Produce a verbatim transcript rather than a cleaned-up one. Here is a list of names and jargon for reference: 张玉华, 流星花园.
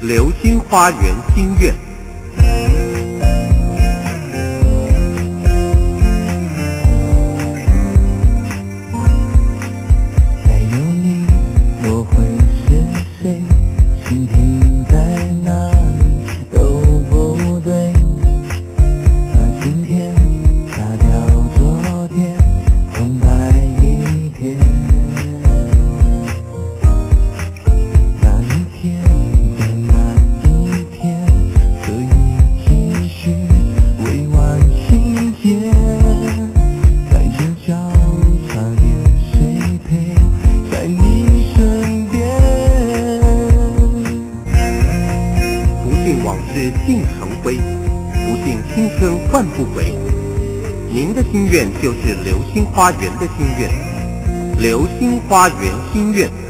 流金花园新苑。再有你，我会是谁？心停在哪里都不对。把今天打掉昨天，重来一天。 尽成灰，不尽青春换不回。您的心愿就是流星花园的心愿，流星花园心愿。